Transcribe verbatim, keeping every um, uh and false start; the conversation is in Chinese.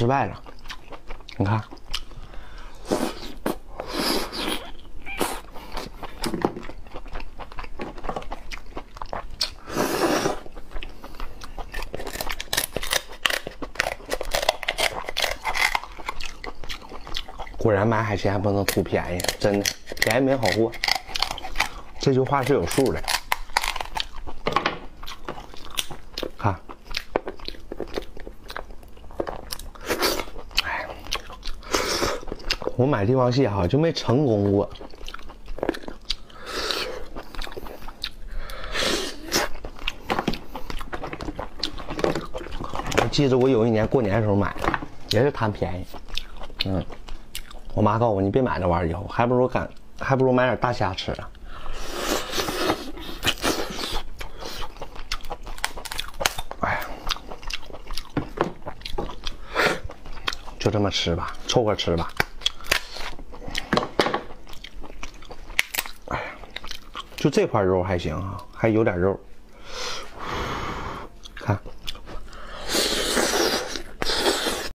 失败了。你看，果然买海鲜还不能图便宜，真的便宜没好货，这句话是有数的。 看，哎，我买帝王蟹哈就没成功过。我记得我有一年过年的时候买的，也是贪便宜。嗯，我妈告诉我你别买那玩意儿，以后还不如敢，还不如买点大虾吃啊。 就这么吃吧，凑合吃吧。哎呀，就这块肉还行啊，还有点肉。看。